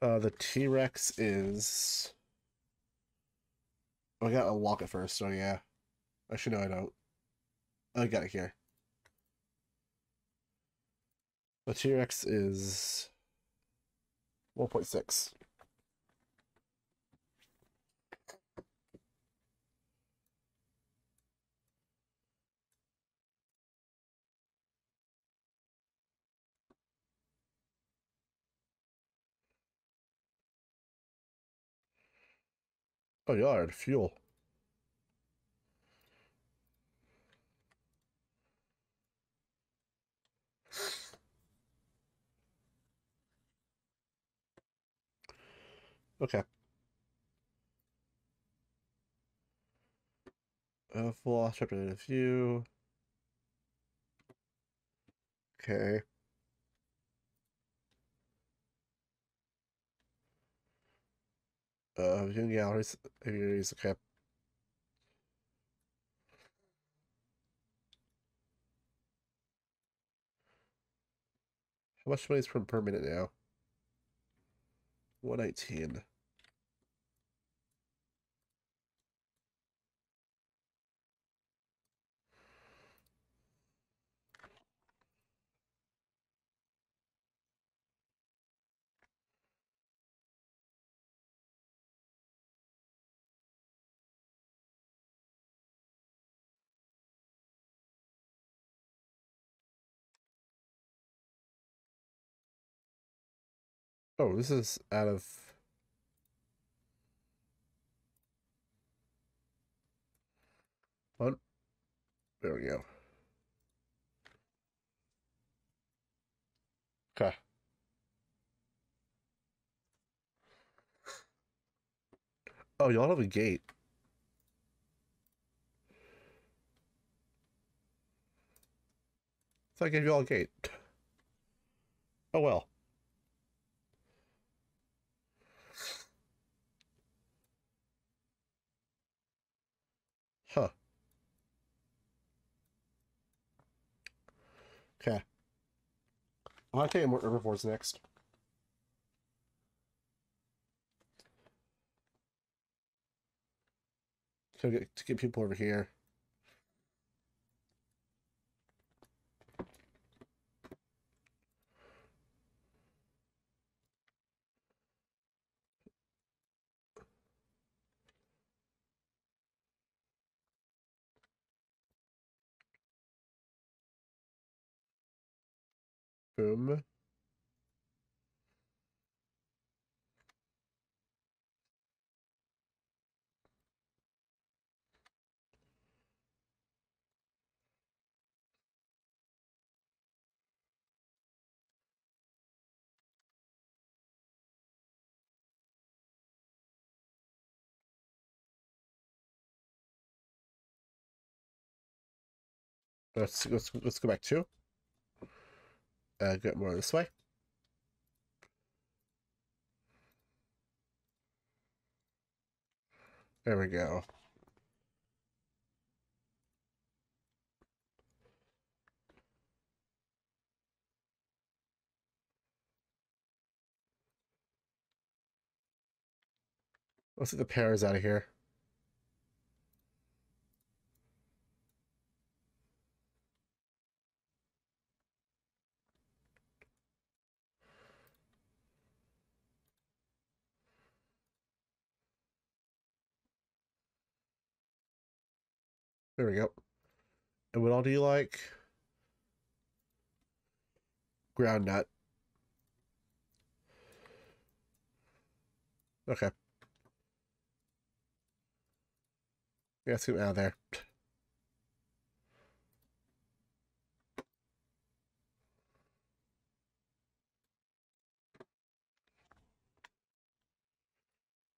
The T-Rex is... Oh, I gotta unlock it first, so yeah. Actually, no, I don't. I got it here. The T-Rex is... 1.6. Oh, yard fuel. Okay. Velociraptor of you. Okay. Viewing galleries, okay. How much money is per minute now? 119. Oh, this is out of... What? There we go. Okay. Oh, y'all have a gate. So I gave y'all a gate. Oh, well. Okay. I'm going to take more herbivores next. So to get people over here. Boom. Let's go back to. Get more this way. There we go. Let's get the pears out of here. There we go. And what all do you like? Ground nut. Okay. Yeah, let's get out of there.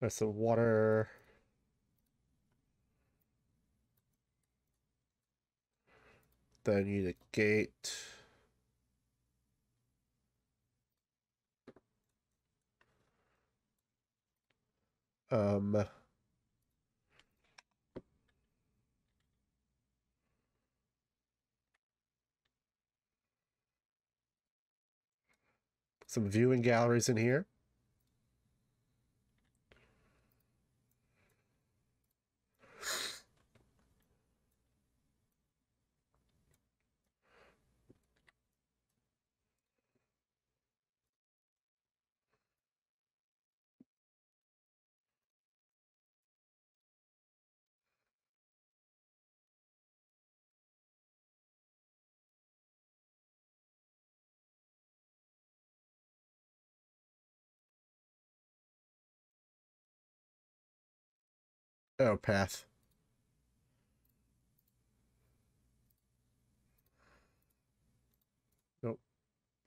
There's some water. Then you need a gate. Some viewing galleries in here. Oh, pass. Nope.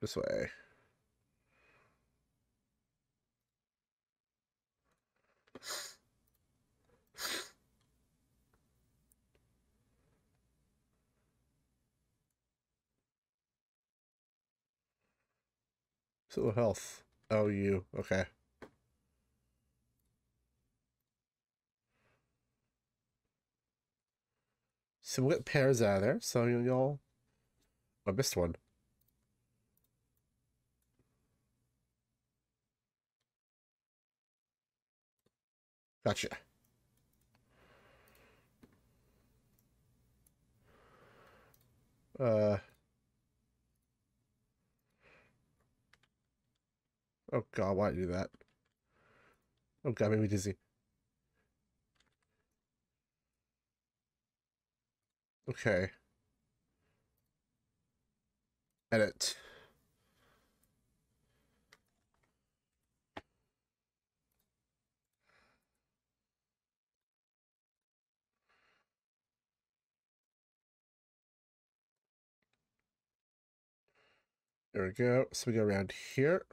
This way. So health. Oh, you. Okay. So what pairs are there? So y'all... I missed one. Gotcha. Oh god, why do that? Oh god, it made me dizzy. Okay. Edit. There we go. So we go around here.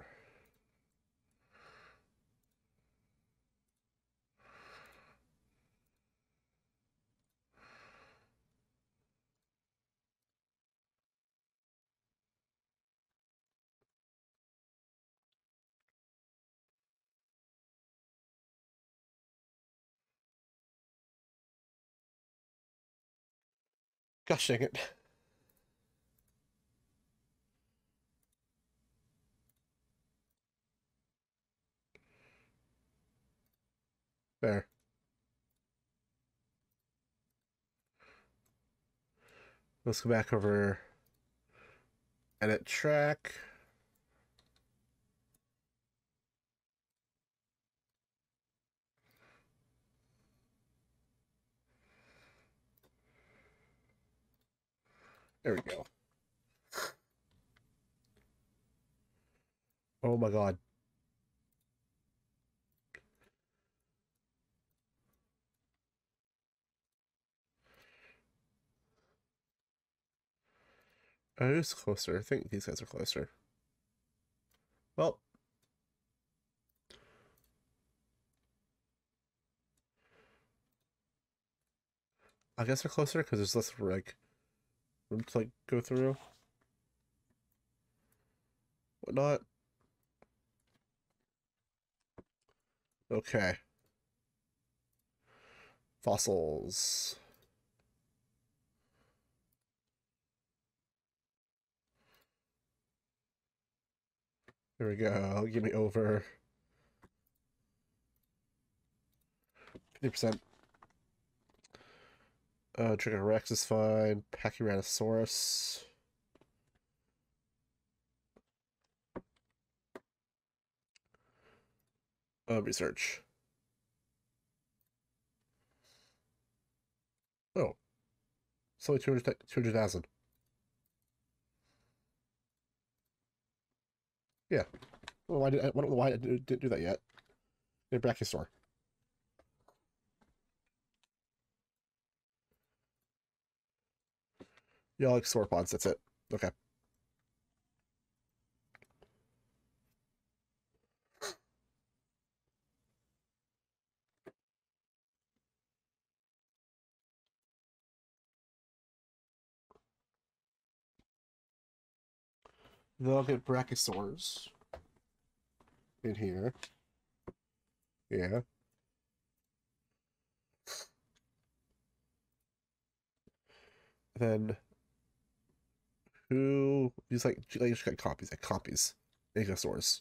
Gosh dang it. There. Let's go back over, edit track. There we go. Oh my god. Oh, who's closer? I think these guys are closer. Well. I guess they're closer because there's less room to go through. Whatnot. Okay. Fossils. There we go. Give me over 50%. Dracorex is fine. Pachyranosaurus. Research. Oh, it's only 200,000. Yeah. Well, I didn't do that yet. The Brachiosaur. Y'all like sauropods, that's it. Okay. They'll get brachiosaurs in here. Yeah. Then who these like just got copies, like copies. Ankylosaurs.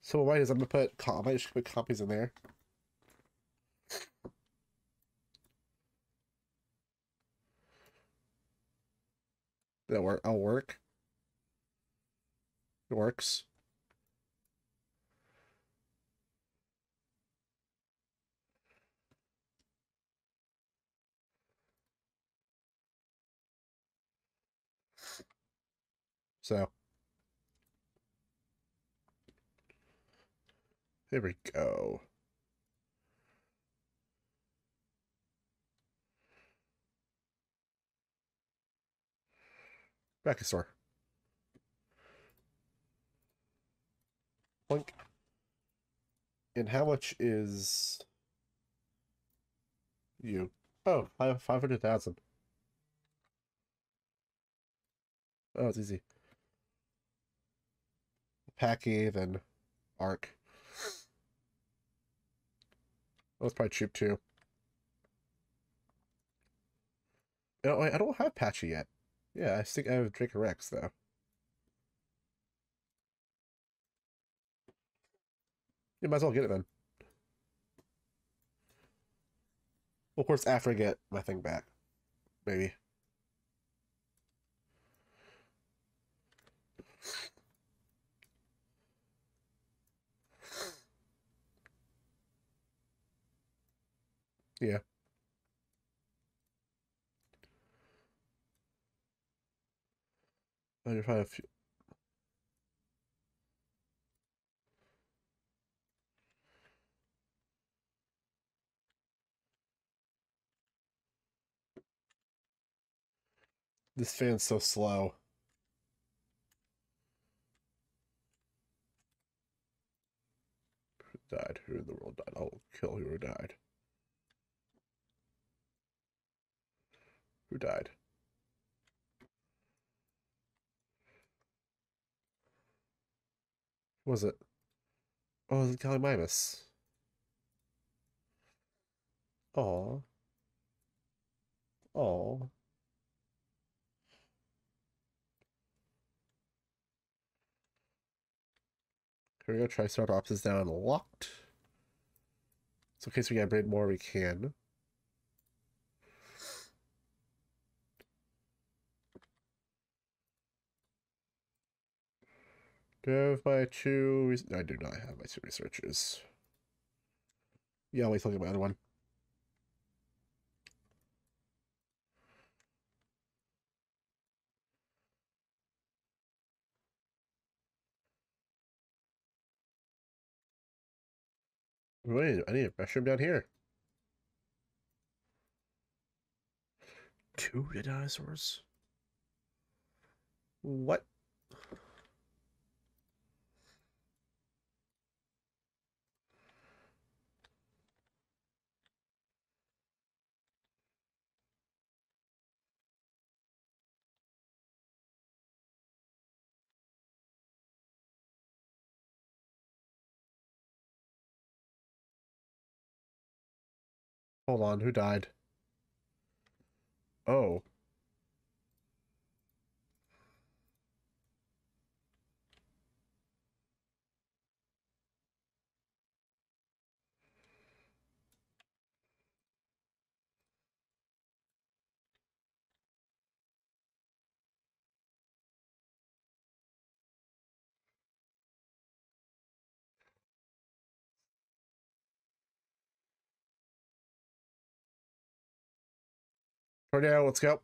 So what is I might just put copies in there. That work? I'll work. It works. So there we go. Brachiosaur. Boink. And how much is you? Oh, I have 500,000. Oh, it's easy. Packy, then Arc. Well, it's probably cheap too. No, I don't have Patchy yet. Yeah, I think I have Dracorex though. You might as well get it then. Well, of course, after I get my thing back, maybe. Yeah. I just had a few. This fan's so slow. Who died? Who in the world died? I'll kill who died. Who died? Who was it? Oh, it was Gallimimus. Aw. Aw. Here we go, Triceratops is down locked. So in case we gotta breed more, we can. Do I have my two? I do not have my two researchers. Yeah, I'll wait till I get my other one. Wait, I need a restroom down here. Two dinosaurs? What? Hold on, who died? Oh. Now, let's go.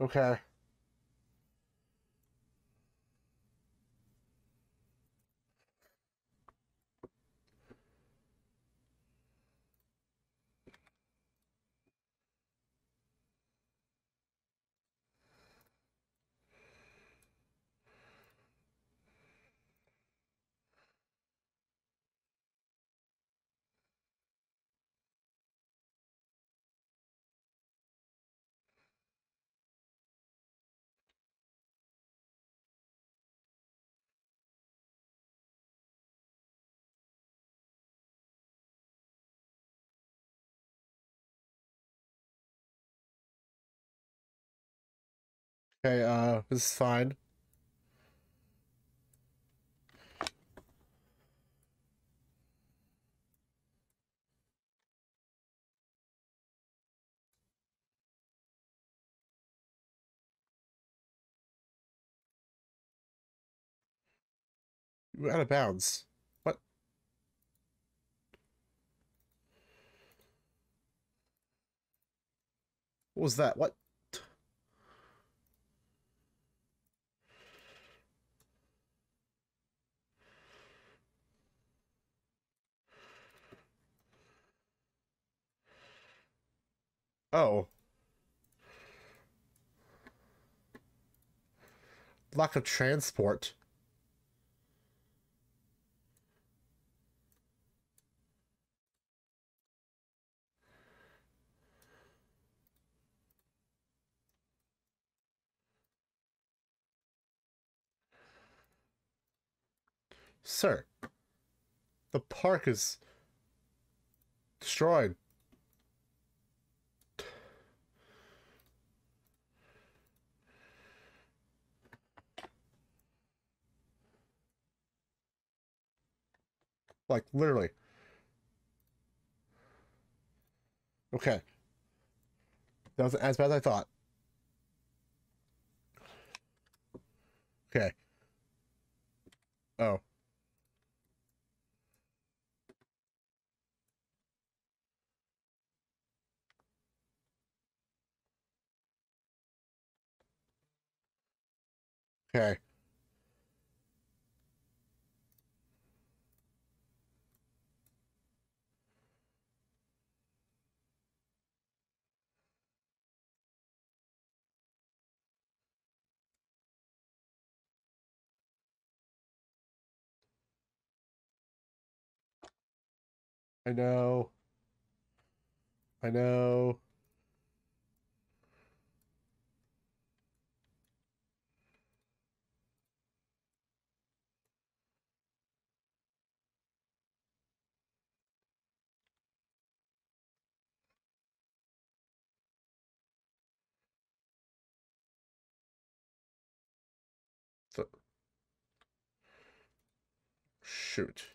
Okay. Okay, this is fine. You're out of bounds. What? What was that? What? Oh. Lack of transport. Sir, the park is destroyed. Like, literally. Okay. That wasn't as bad as I thought. Okay. Oh. Okay. I know. I know. Shoot.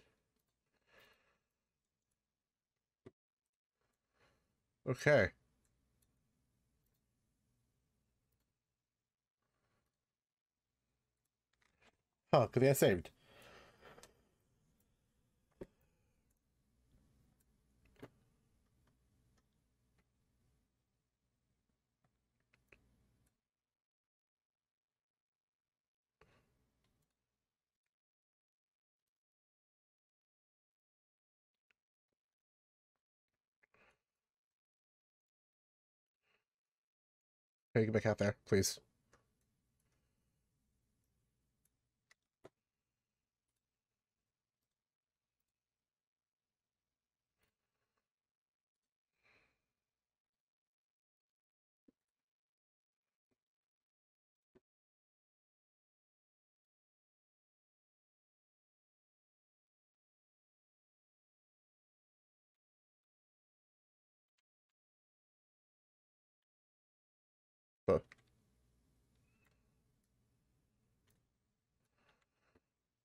Okay. Huh, could they have saved? Okay, get back out there, please.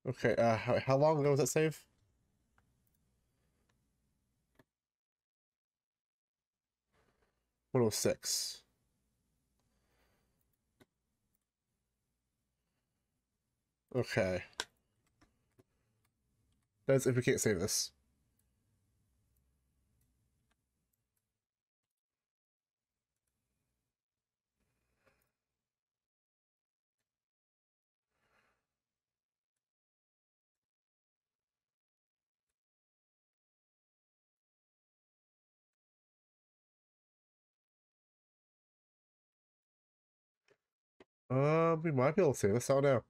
Okay, how long ago was that save? '06. Okay. That's if we can't save this. We might be able to save this out now.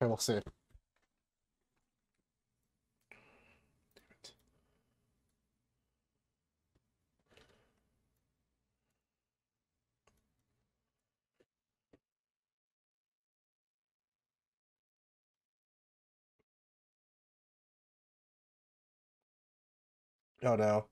Okay, we'll see. Oh no.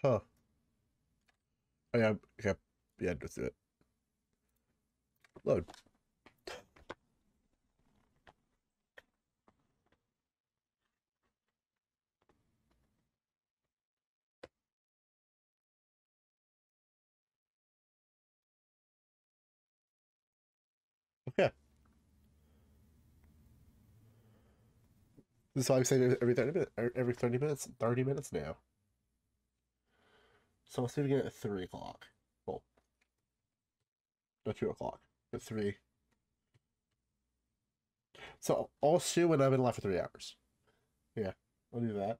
Huh. Oh yeah, okay. Yeah, just do it. Load. Yeah. This is why I'm saying every 30 minutes now. So I'll see it again at 3 o'clock. Well, not 2 o'clock, but 3. So I'll see when I've been live for 3 hours. Yeah, I'll do that.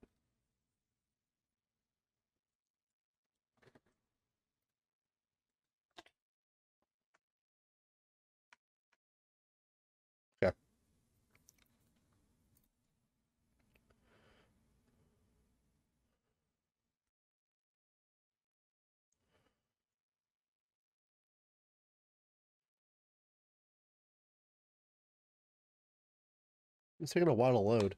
It's taking a while to load.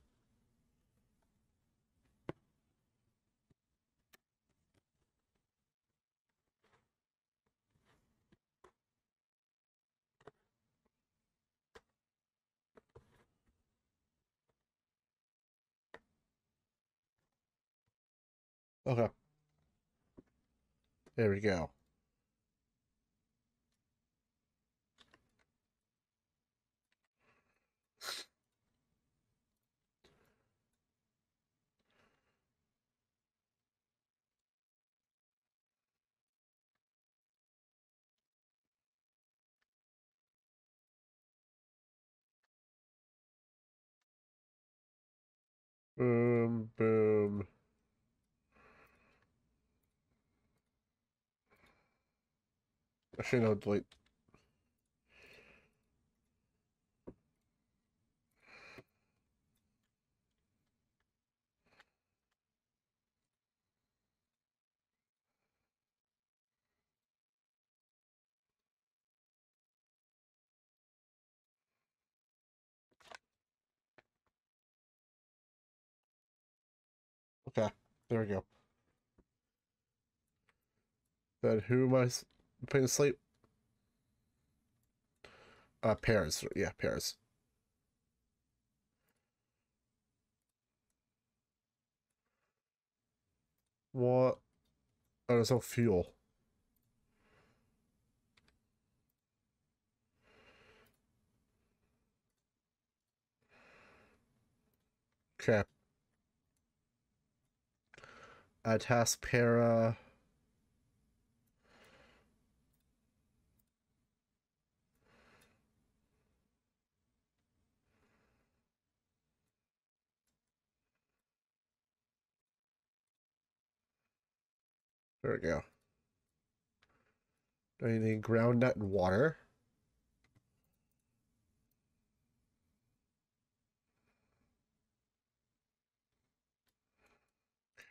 Okay. There we go. Boom, boom. Actually, no, delete. Okay, there we go. Then who am I putting to sleep? Pears. Yeah, pears. What? Oh, there's no fuel. Okay. A task para. There we go. Do I need ground nut and water?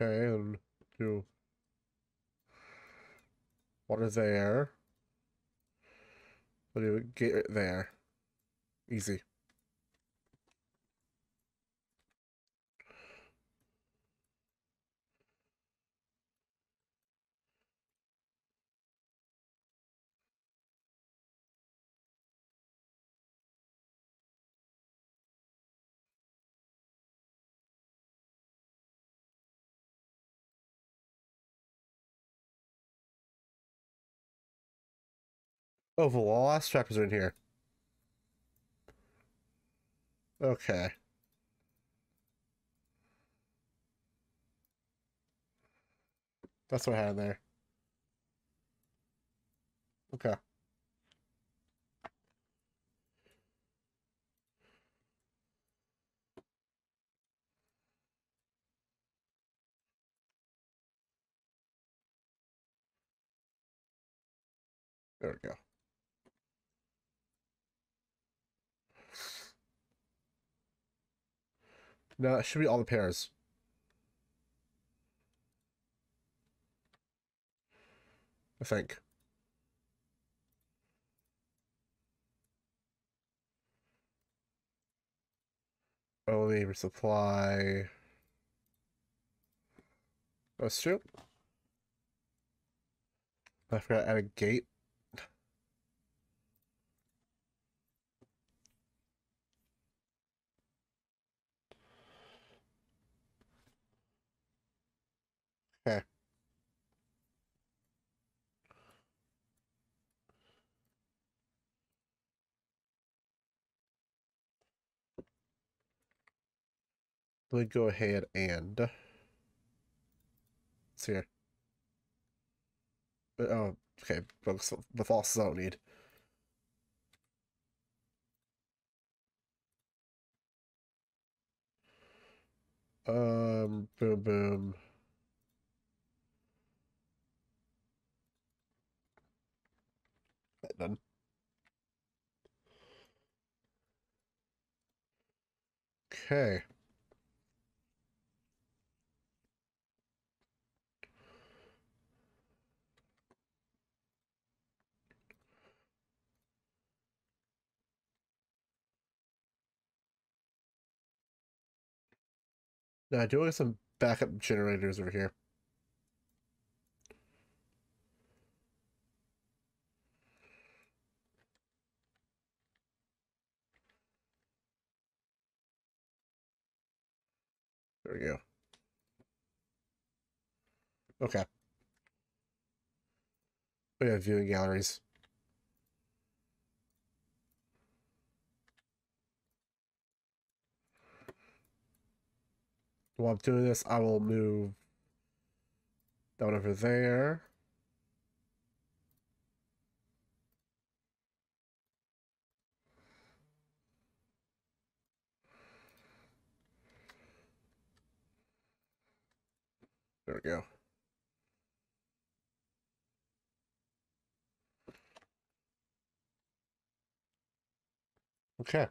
Okay, and do water there. I'll do it, get it there. Easy. Oh, Velociraptors are in here. Okay. That's what I had in there. Okay. There we go. No, it should be all the pairs. I think. Oh, let me resupply. Oh, shoot. I forgot to add a gate. Okay. Let me go ahead and it's here. Oh, okay. The fossils I don't need. Boom, boom. Done. Okay. Now I do want some backup generators over here. There we go. Okay. We have viewing galleries. While I'm doing this, I will move that one over there. There we go. Okay.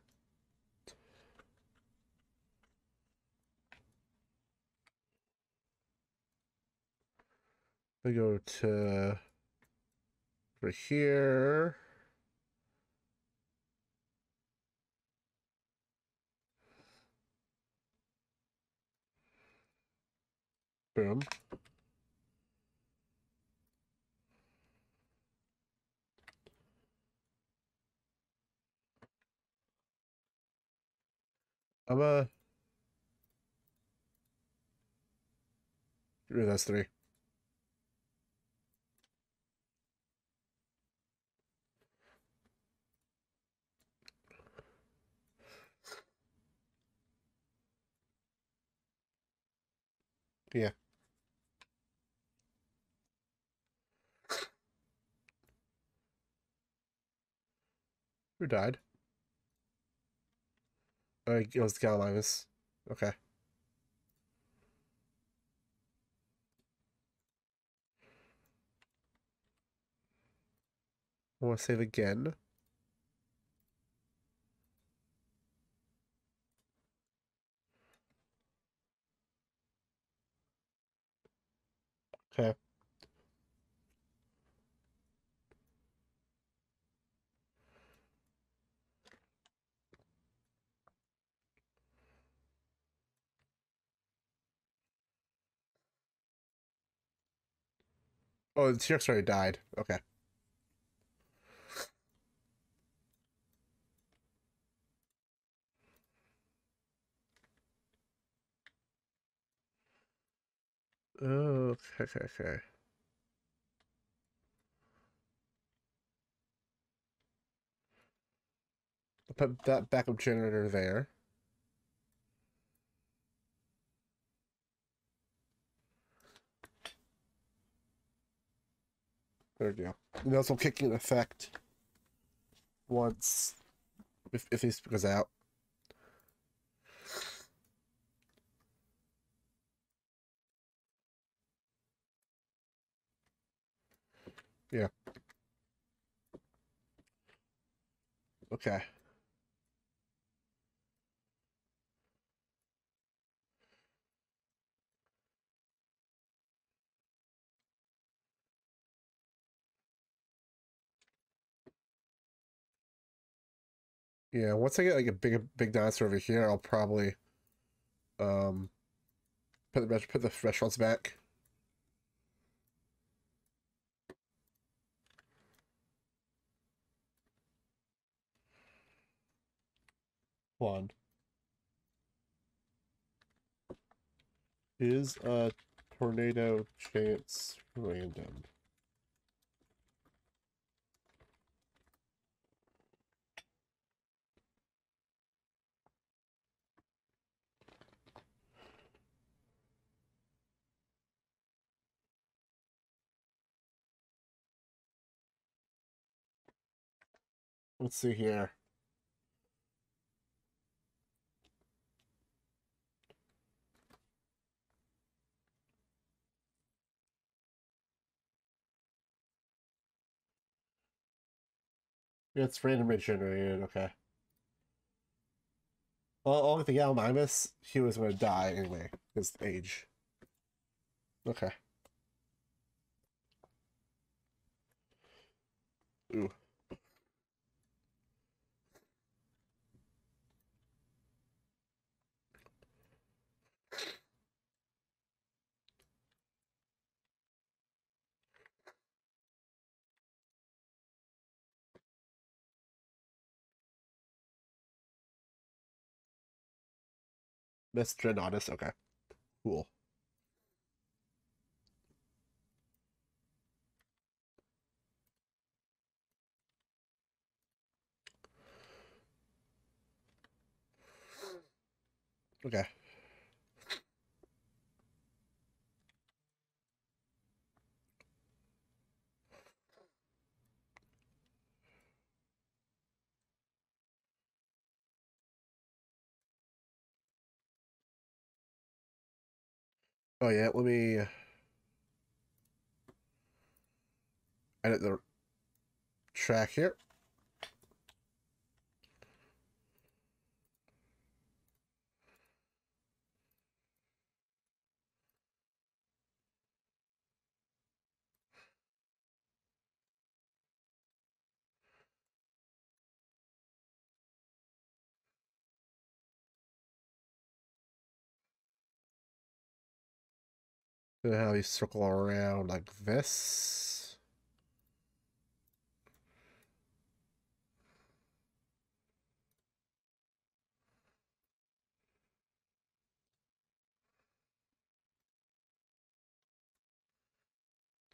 We go to over here. Boom. Get rid of those three. Yeah. Who died? Oh, it was Gallimimus. Okay. I want to save again. Okay. Oh, the T-Rex already died. Okay. Oh, okay. I'll put that backup generator there. There we go. And those will kick in effect once, if this goes out. Yeah. Okay. Yeah, once I get like a big dinosaur over here, I'll probably put the restaurants back. One is a tornado chance random. Let's see here. It's randomly generated, okay. Well, only the Gallimimus, he was going to die anyway, his age. Okay. Ooh. Pteranodon, okay. Cool. Okay. Oh yeah, let me edit the track here. How you circle around like this.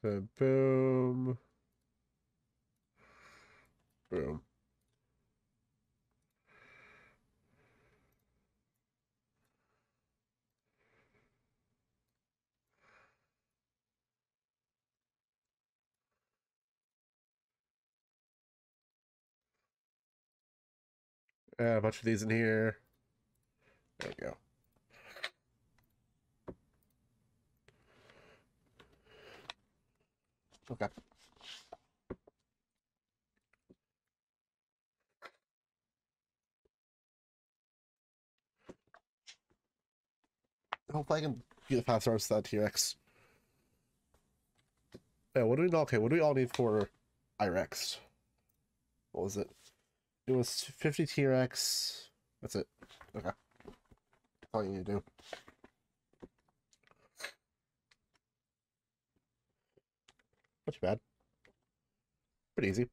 So boom. Boom. A bunch of these in here. There we go. Okay. Hopefully I can get the 5 stars to that T-Rex. Yeah, what do we know? Okay, what do we all need for I-Rex? What was it? It was 50 T-Rex. That's it. Okay. That's all you need to do. Not too bad. Pretty easy.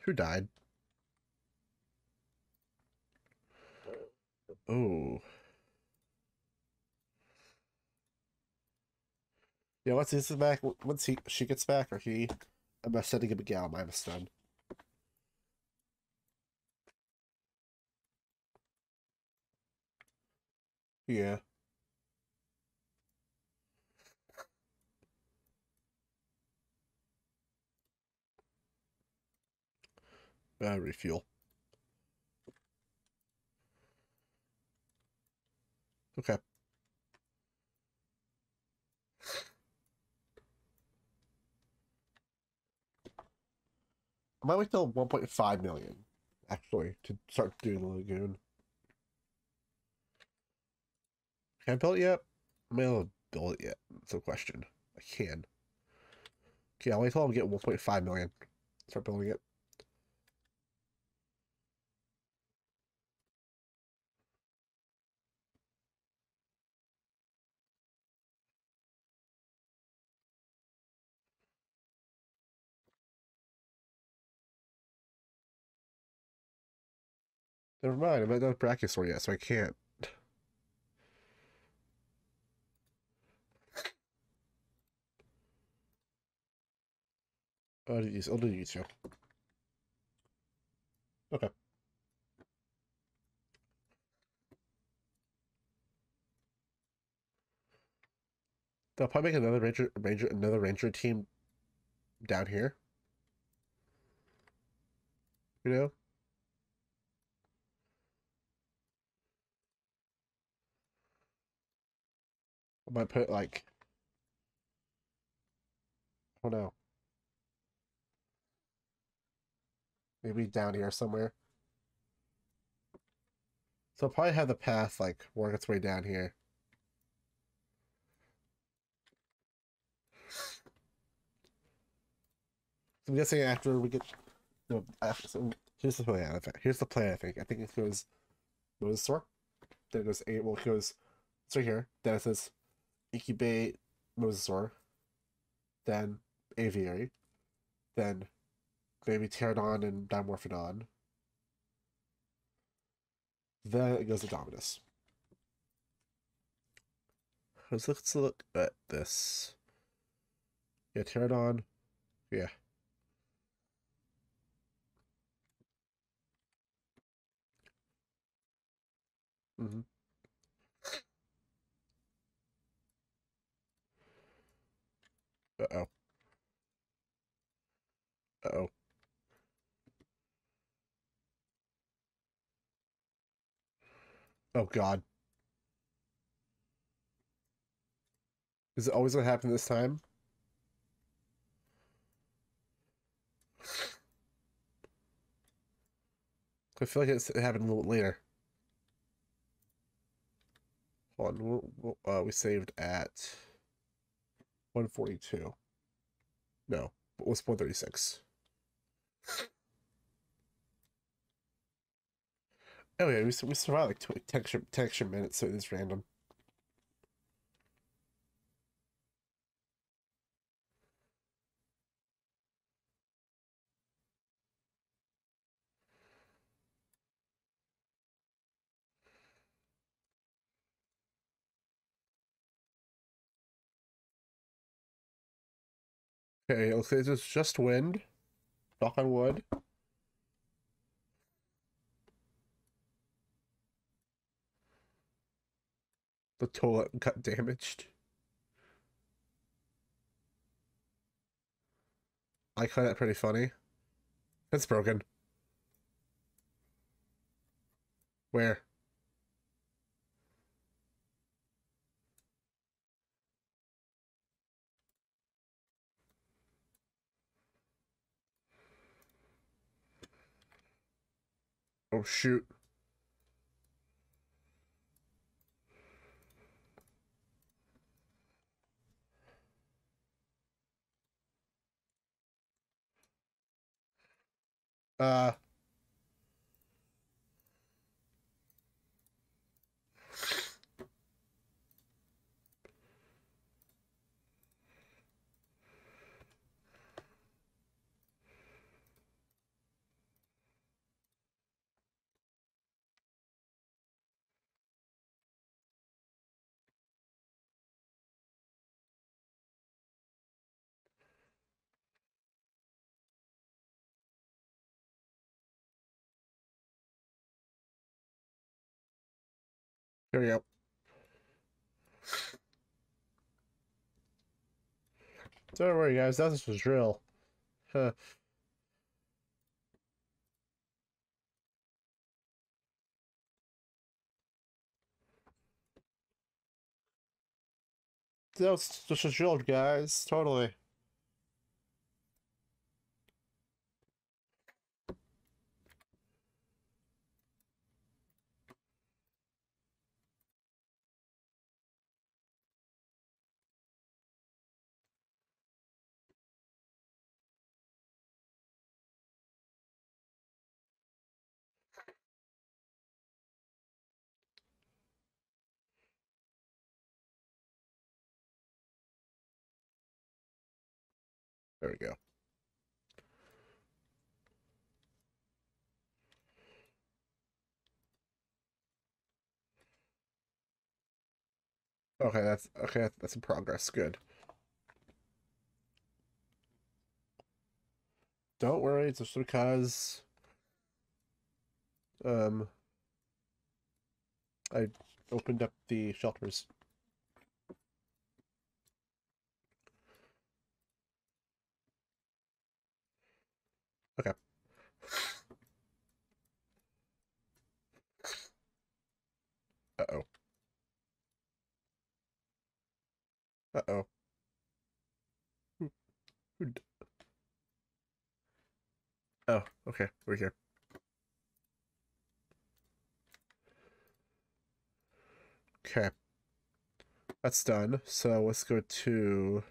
Who died? Oh. Yeah, once this is back, once she gets back, or he... I'm not setting up a Gallimimus done. Yeah. Refuel. Okay. I might wait till 1.5 million, actually, to start doing the lagoon. Can I build it yet? I'm not able to build it yet. That's the question. I can. Okay, I'll wait till I get 1.5 million. Start building it. Never mind, I'm not Brachiosaur yet, so I can't. Oh, did you? Oh, did you too? Okay. They'll probably make another ranger team down here. You know? I might put like, I don't know. Maybe down here somewhere. So I'll probably have the path like work its way down here. I'm guessing after we get, no, after, so here's the plan. Here's the plan. I think it goes Mosasaur, then it goes eight. Well, it goes, it's right here. Then it says incubate Mosasaur, then aviary, then maybe Pteranodon and Dimorphodon. Then it goes to Dominus. Let's look at this. Yeah, Pteranodon. Yeah. Mm-hmm. Uh-oh. Uh-oh. Oh, God. Is it always going to happen this time? I feel like it happened a little bit later. Hold on, we saved at 142. No, it was 136. Oh yeah, we survived like 10 extra minutes, so it is random. Okay, it looks like it's just wind. Knock on wood. The toilet got damaged. I find that pretty funny. It's broken. Where? Oh, shoot. Here we go. Don't worry, guys. That was just real. Huh. That was just a drill, guys. Totally. There we go. Okay, that's in progress. Good. Don't worry, it's just because I opened up the shelters. Okay. Uh-oh. Uh-oh. Oh, okay. We're here. Okay. That's done. So let's go to...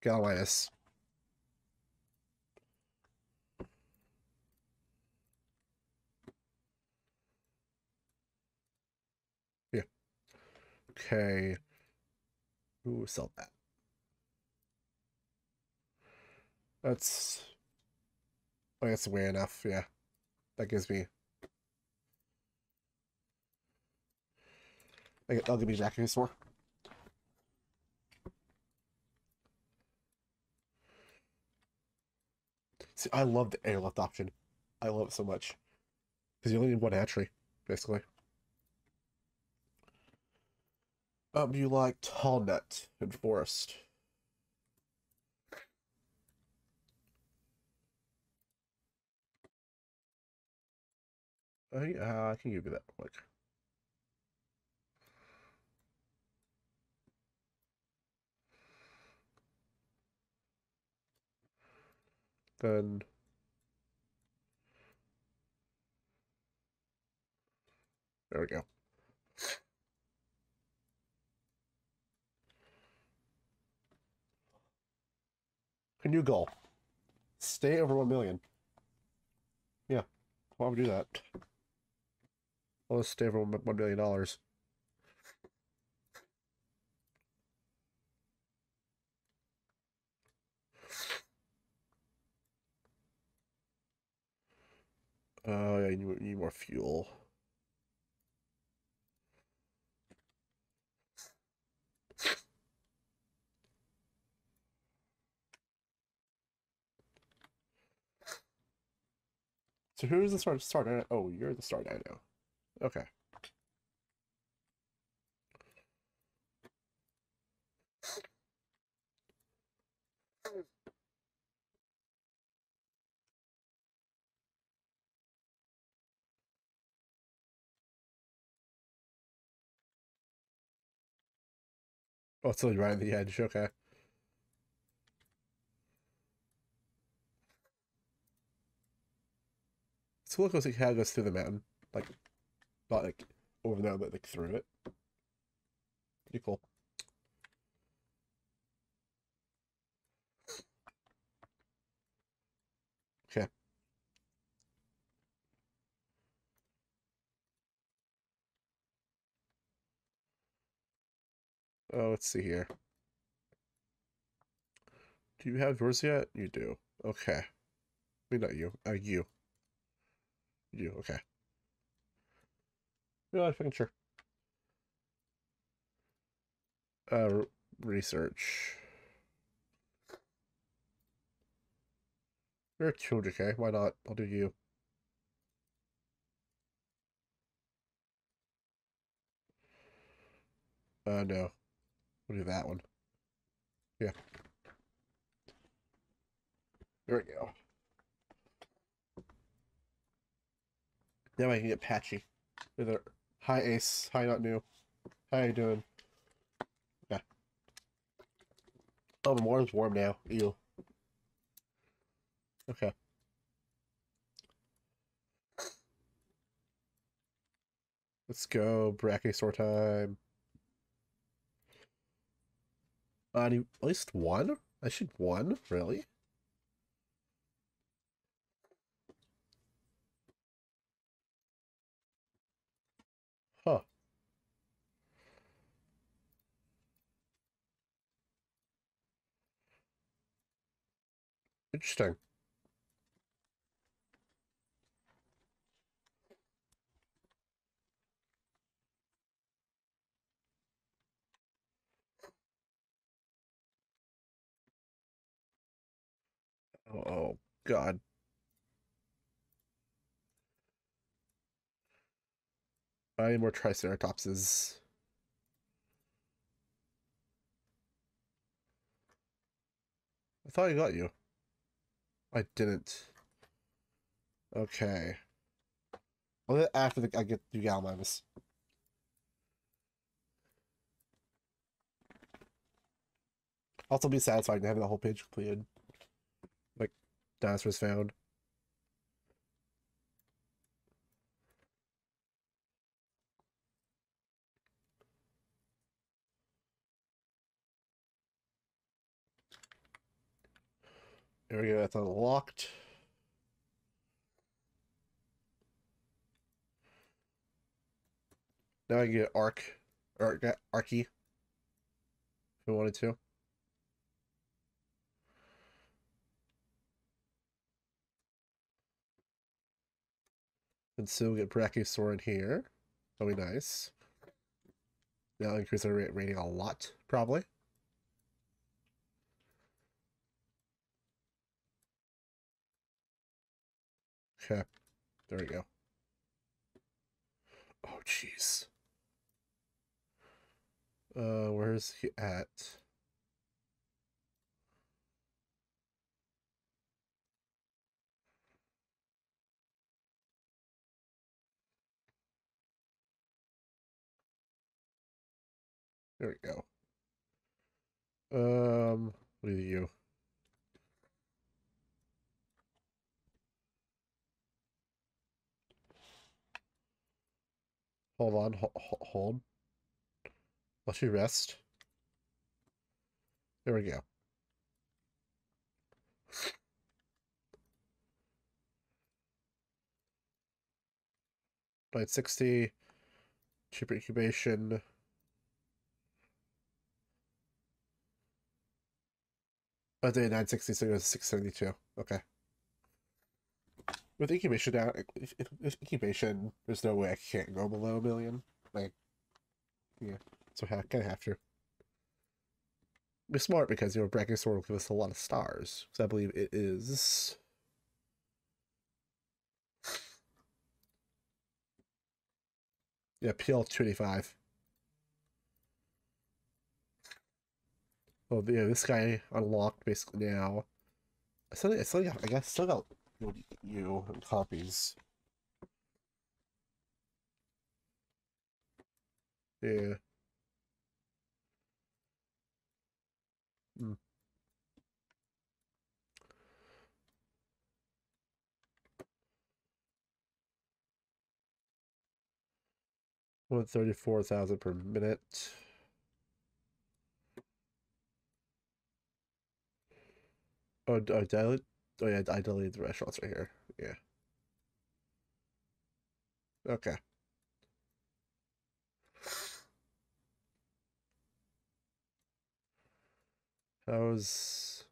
Gallimimus. Yeah. Okay. Ooh, sell that. That's way enough, yeah. That gives me... That'll give me Brachiosaur. See, I love the air left option. I love it so much. Because you only need one hatchery, basically. You like tall nut and forest. I can give you that quick. Then there we go. A new goal. Stay over 1 million. Yeah. Why would we do that? Well, let's stay over $1 million. Yeah, you need more fuel. So who's the star dino? Oh, you're the star dino. Okay. Oh, it's only right on the edge, okay. So look, like how it goes through the mountain. Like, not like over there, but like through it. Pretty cool. Okay. Oh, let's see here. Do you have yours yet? You do. Okay. I mean, not you. You. You, okay. No, I'm fucking sure. Research. You're a 200, okay? Why not? I'll do you. No. We'll do that one. Yeah. There we go. Now I can get Patchy. Either. Hi Ace. Hi Not New. How you doing? Yeah. Oh, the water's warm now. Ew. Okay. Let's go. Brachiosaur time. I need at least one? I should one? Really? Huh. Interesting. Oh, God. I need more Triceratopses. I thought I got you. I didn't. Okay. I'll do it after I get to Gallimimus. Also be satisfying having the whole page completed. Like, dinosaurs found. There we go, that's unlocked. Now I can get Archie if I wanted to. And so we'll get Brachiosaur in here. That'll be nice. That'll increase our rating a lot, probably. Okay, there we go. Oh, jeez. Where's he at? There we go. What are you? Hold on, hold. Let you rest. There we go. $9.60, cheaper incubation. I did $9.60, so it was $6.72. Okay. With incubation down, if incubation, there's no way I can't go below $1 million. Like, yeah, so I kind of have to. Be smart because, you know, Brachiosaur will give us a lot of stars. So I believe it is. Yeah, PL 285. Oh, yeah, this guy unlocked basically now. I still got. You and copies. Yeah. Mm. $134,000 per minute. Oh, dilute. Oh yeah, I deleted the restaurants right here. Yeah. Okay. Why is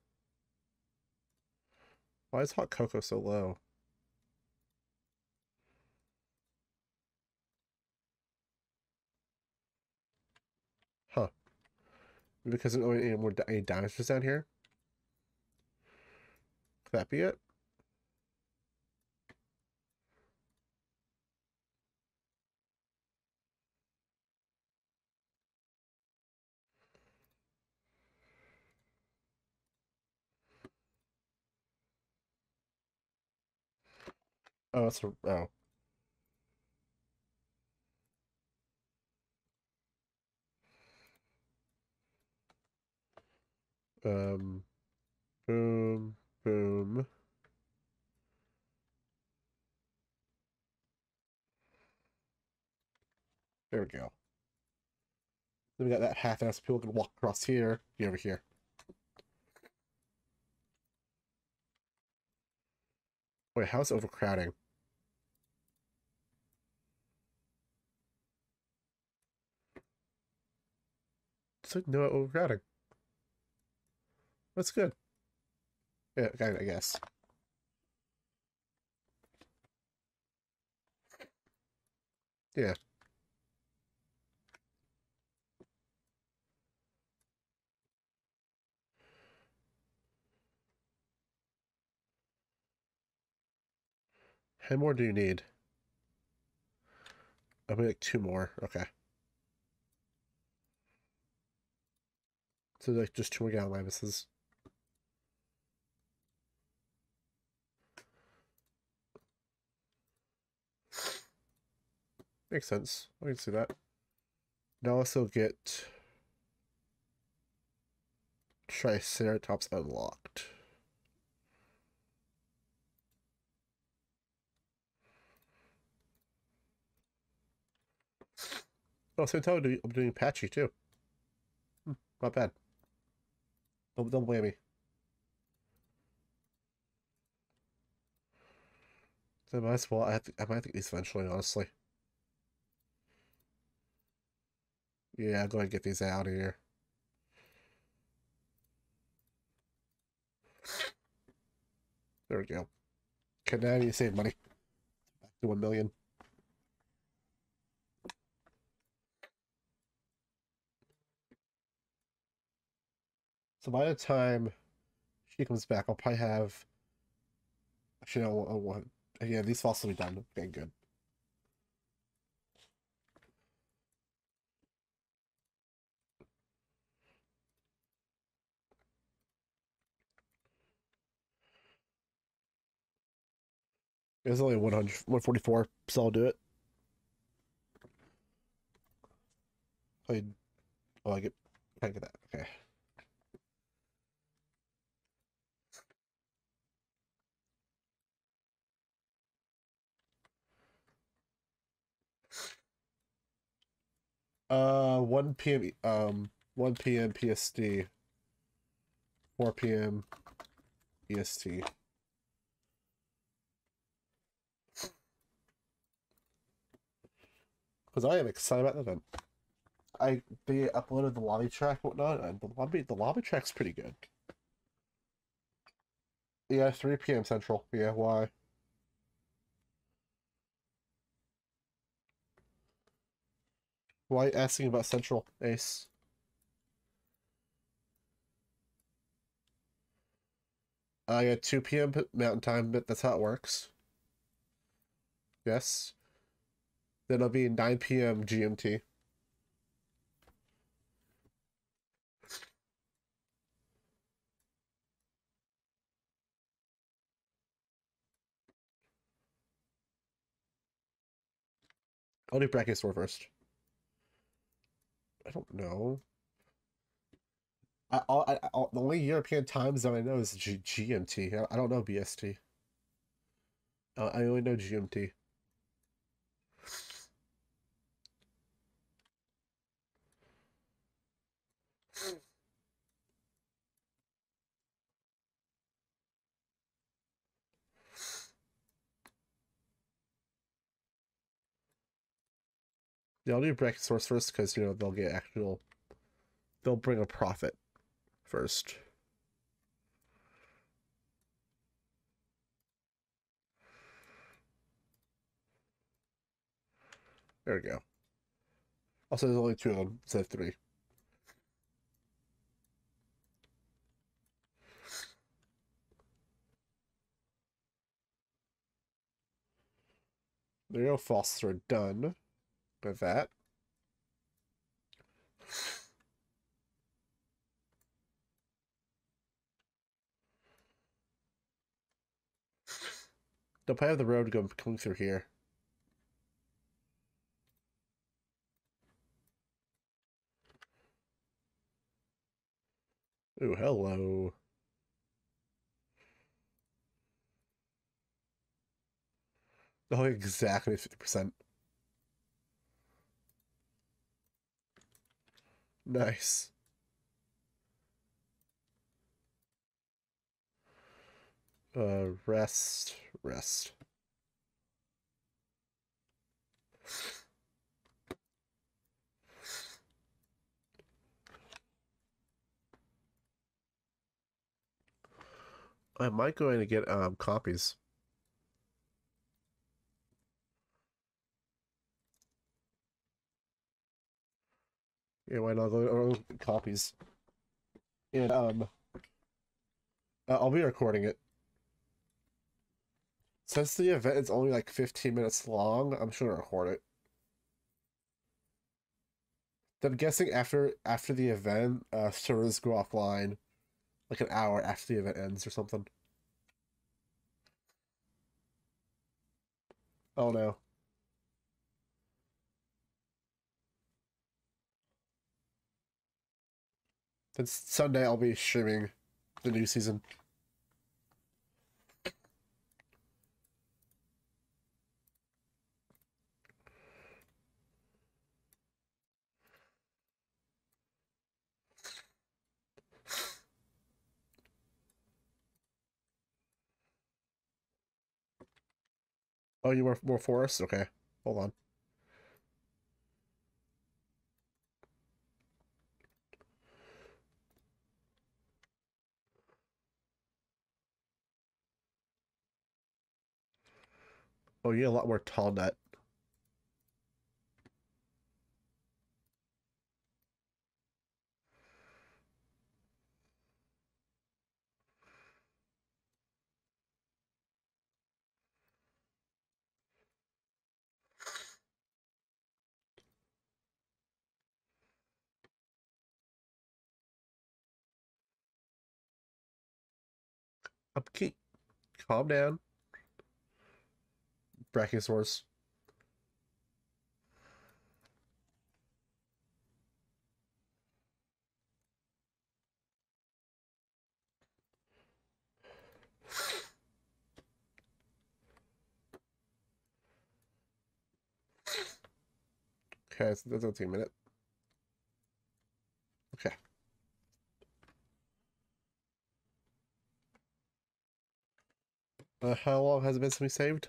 hot cocoa so low? Huh. Because there's only any dinosaurs down here? Could that be it? Oh, that's a, oh. Boom. Boom. There we go. Then we got that half-ass people can walk across here, be over here. Wait, how's overcrowding? It's like no overcrowding. That's good. Yeah, I guess. Yeah. How more do you need? I'll make two more. Okay. So like just two more Gallimimuses. Makes sense. I can see that. And I'll also get Triceratops unlocked. Oh, same time I'm doing Pachy too. Not bad. Don't blame me. So I might as well. I might think these eventually, honestly. Yeah, I'll go ahead and get these out of here. There we go. Can I need to save money? Back to 1 million. So by the time she comes back, I'll probably have. Actually, no, I won't. Yeah, these fossils will be done. Okay, good. There's only 144, so I'll do it. Oh, I get that. Okay. One PM PST. 4 PM EST. Because I am excited about the event. They uploaded the lobby track and whatnot, and the lobby track's pretty good. Yeah, 3 PM Central. Yeah, why? Why asking about Central, Ace? I got 2 PM Mountain Time, but that's how it works. Yes. Then it'll be 9 PM GMT. I'll do Brachiosaur first. I don't know. The only European time zone I know is GMT. I don't know BST. I only know GMT. Yeah, I'll do Brachiosaurus first because, you know, they'll get actual... They'll bring a profit first. There we go. Also, there's only 2 of them instead of 3. There you go, fossils are done. With that, don't have the road coming through here. Ooh, hello. Oh, exactly 50%. Nice. Rest. I might go in and get copies. Yeah, why not? I'll get copies. And, I'll be recording it. Since the event is only like 15 minutes long, I'm sure I'll record it. So I'm guessing after the event, servers go offline, like an hour after the event ends or something. Oh no. Then Sunday I'll be streaming the new season. Oh, you were more forest? Okay, hold on. Oh, you get a lot more tall nut. Upkeep. Calm down. Brachiosaurus. Okay, so that's gonna take a minute. Okay. How long has it been since we saved?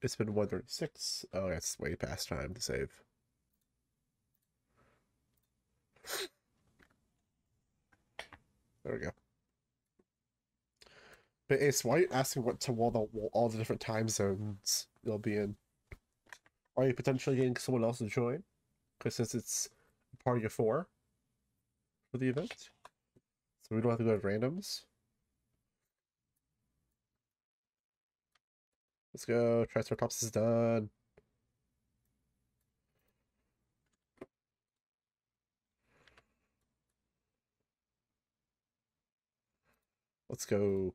It's been 1:36. Oh, that's way past time to save. There we go. But Ace, why are you asking what to all the different time zones you'll be in? Are you potentially getting someone else to join? Because since it's a party of 4 for the event, so we don't have to go to randoms. Let's go. Triceratops is done. Let's go.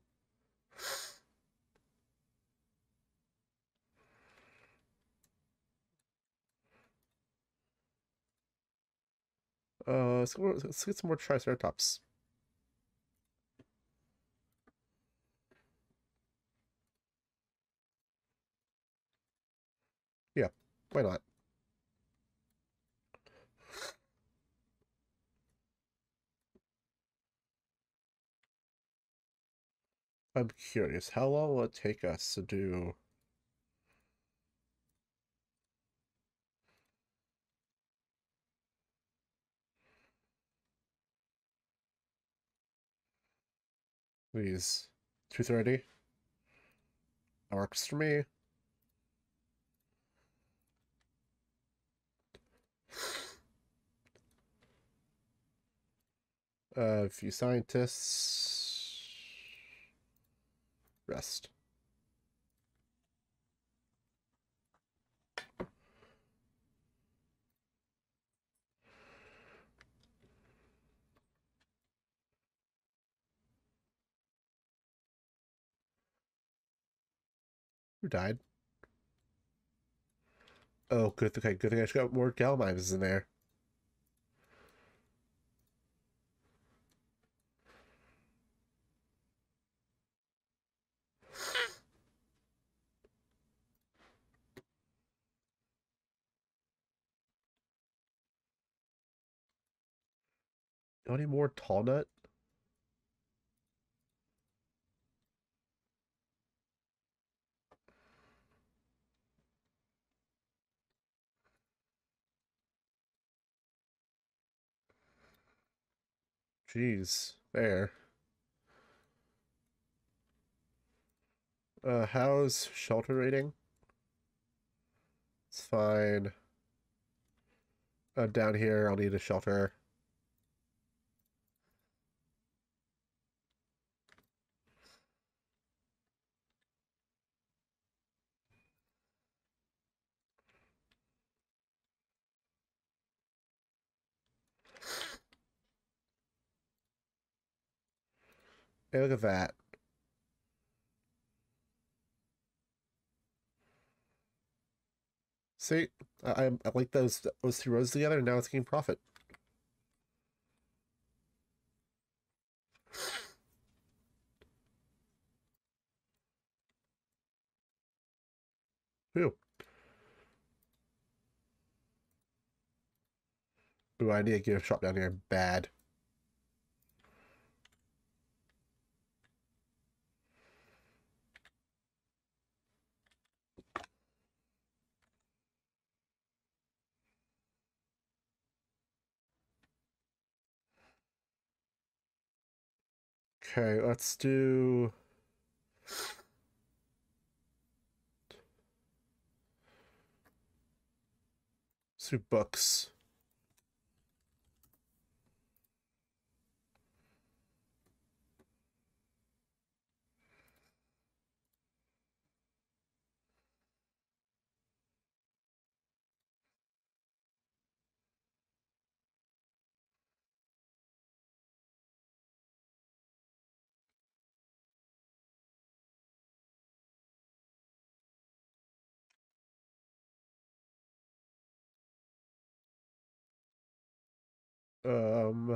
Let's get some more Triceratops. Yeah, why not? I'm curious, how long will it take us to do... Please, 2:30? That works for me. A few scientists rest. Who died? Oh, good. Okay, good thing I just got more Gallimimus in there. Any more tall nut? Jeez, there. How's shelter rating? It's fine. Down here, I'll need a shelter. Hey, look at that. See, I like those two rows together, and now it's getting profit. Ew. Ooh, I need a gift shop down here bad. Okay, let's do... two books.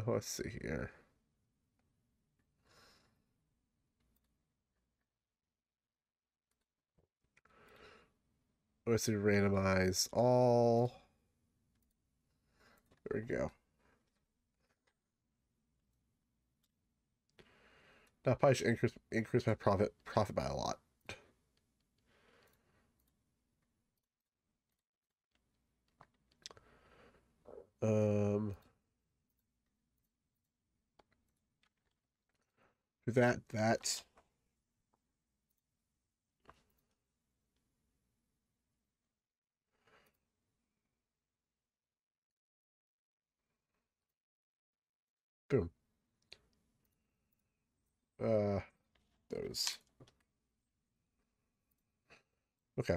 Let's see here. Let's see, randomize all. There we go. Now probably should increase my profit by a lot. That. Boom. Those. Okay.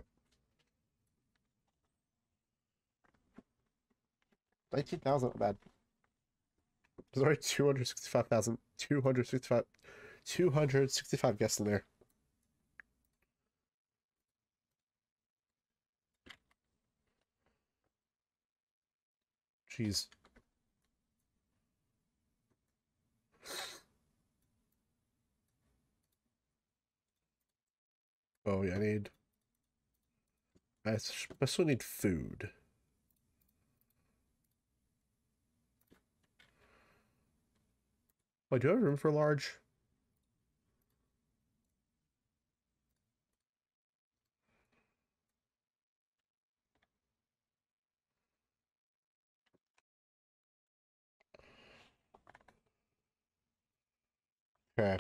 19,000, not bad. Sorry, 265,000. 265 guests in there. Jeez. Oh yeah, I still need food. Oh, do I have room for large? Okay.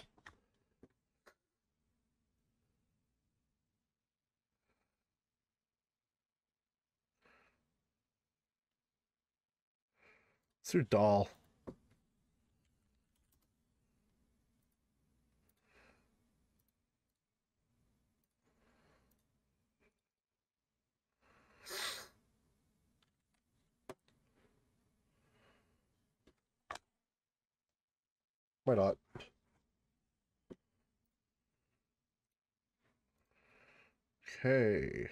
It's your doll. Why not? Okay.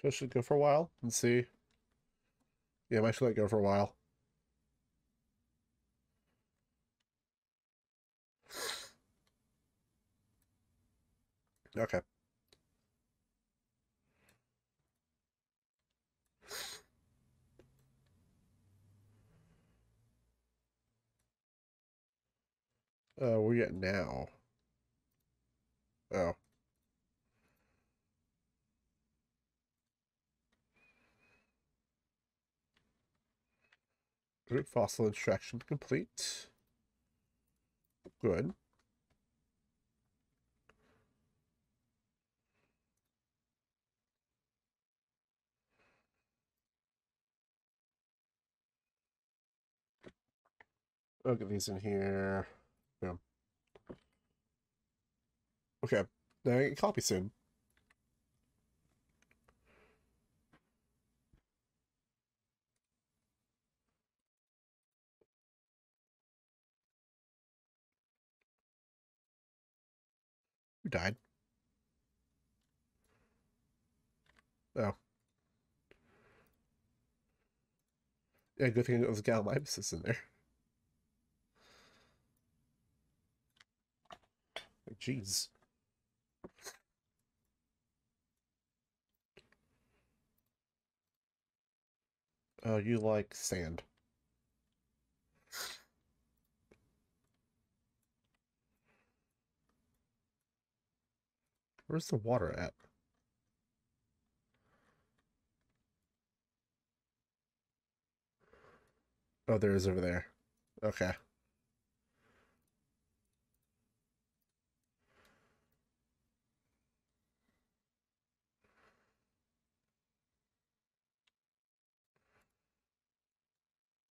So I should go for a while and see. Yeah, I might let it go for a while. Okay. Where are we at now? Oh. Group fossil extraction complete. Good. I'll get these in here. Boom. Okay. Now I can copy soon. Who died? Oh. Yeah, good thing it was Gallimimus in there. Like, jeez. Oh, you like sand. Where's the water at? Oh, there is over there. Okay.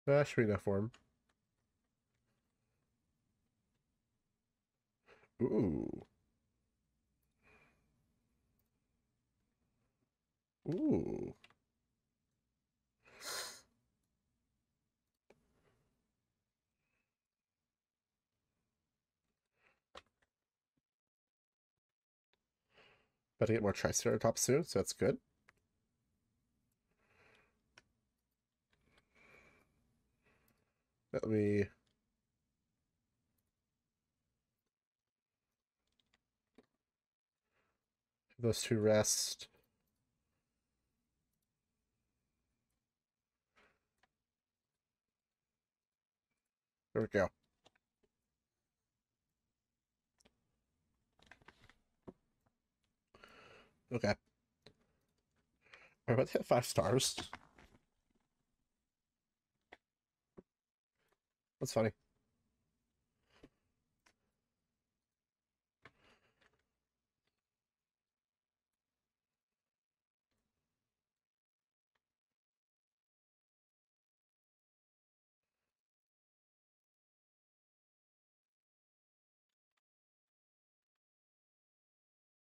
That should be enough for him. Ooh. Ooh. Better get more Triceratops soon, so that's good. Let me... those two rest. There we go. Okay. We're about to hit 5 stars. That's funny.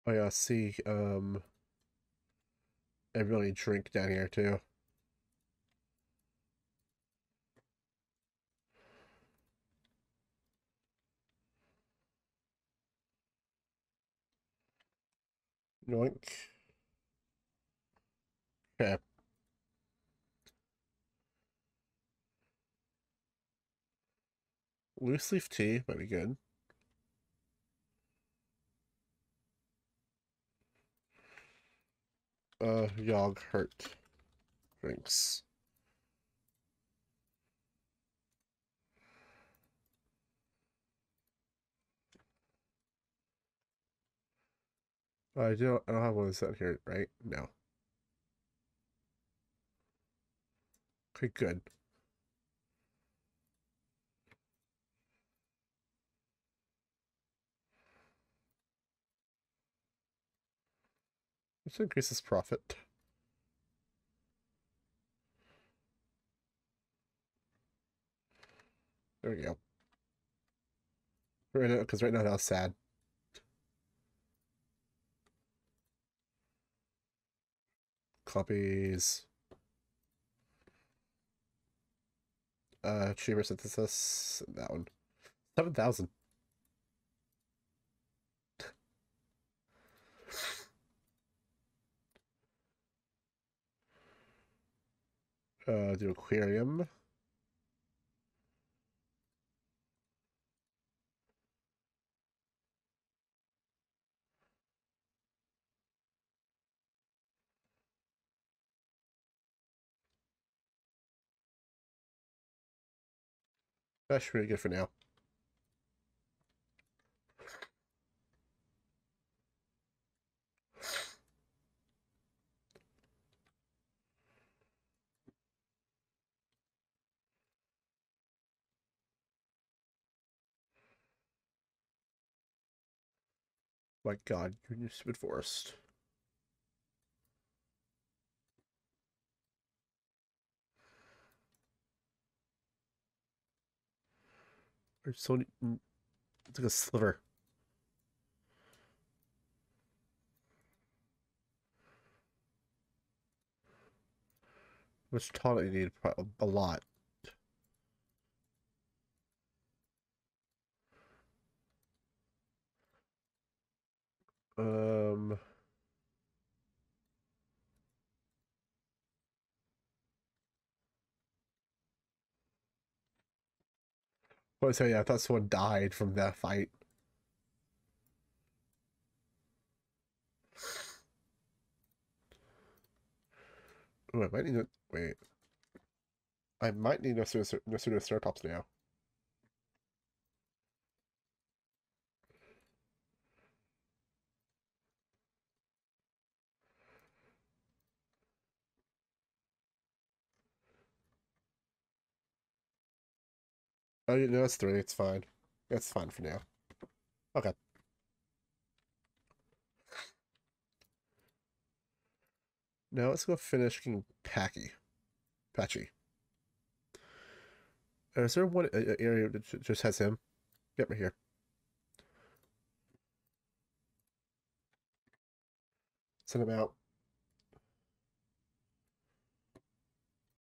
Oh yeah, see, I really drink down here too. Yoink. Okay. Loose leaf tea might be good. Yogurt drinks. I don't have one that's out here, right? No. Okay, good. Which increases profit. There we go. Right now, because right now that's sad. Copies. Tumor synthesis. That one. 7,000. Do aquarium. That's pretty good for now. My God, you're in your stupid forest. Or so it's like a sliver. Which tonic you need? A lot. Well, so yeah, I thought someone died from that fight. Ooh, I might need to wait. I might need no Triceratops now. Oh, you know, that's three. It's fine. That's fine for now. Okay. Now let's go finish King Pachy. Is there one area that just has him? Yep, right here. Send him out.